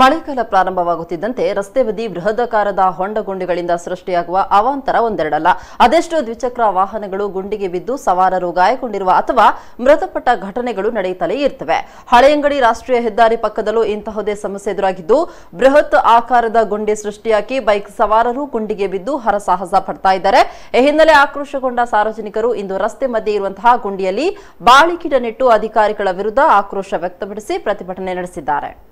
ಮಳೆಗಾಲ ಪ್ರಾರಂಭವಾಗುತ್ತಿದ್ದಂತೆ ರಸ್ತೆ ಬದಿ ಬೃಹದಾಕಾರದ ಹೊಂಡ ಗುಂಡಿಗಳಿಂದ ಸೃಷ್ಟಿಯಾಗುವ ಅವಾಂತರ ಒಂದೆರಡಲ್ಲ. ಅದೆಷ್ಟೋ ದ್ವಿಚಕ್ರ ವಾಹನಗಳು ಗುಂಡಿಗೆ ಬಿದ್ದು ಸವಾರರು ಗಾಯಗೊಂಡಿರುವ ಅಥವಾ ಮೃತಪಟ್ಟ ಘಟನೆಗಳು ನಡೆಯುತ್ತಲೇ ಇರ್ತವೆ. ಹಳೆಯಂಗಡಿ ರಾಷ್ಟ್ರೀಯ ಹೆದ್ದಾರಿ ಪಕ್ಕದಲ್ಲೂ ಇಂತಹದೇ ಸಮಸ್ಯೆ ಎದುರಾಗಿದ್ದು, ಬೃಹತ್ ಆಕಾರದ ಗುಂಡಿ ಸೃಷ್ಟಿಯಾಗಿ ಬೈಕ್ ಸವಾರರು ಗುಂಡಿಗೆ ಬಿದ್ದು ಹರಸಾಹಸ ಪಡ್ತಾ ಇದ್ದಾರೆ. ಈ ಹಿನ್ನೆಲೆ ಆಕ್ರೋಶಗೊಂಡ ಸಾರ್ವಜನಿಕರು ಇಂದು ರಸ್ತೆ ಮಧ್ಯೆ ಇರುವಂತಹ ಗುಂಡಿಯಲ್ಲಿ ಬಾಳಿಗಿಡ ನೆಟ್ಟು ಅಧಿಕಾರಿಗಳ ವಿರುದ್ಧ ಆಕ್ರೋಶ ವ್ಯಕ್ತಪಡಿಸಿ ಪ್ರತಿಭಟನೆ ನಡೆಸಿದ್ದಾರೆ.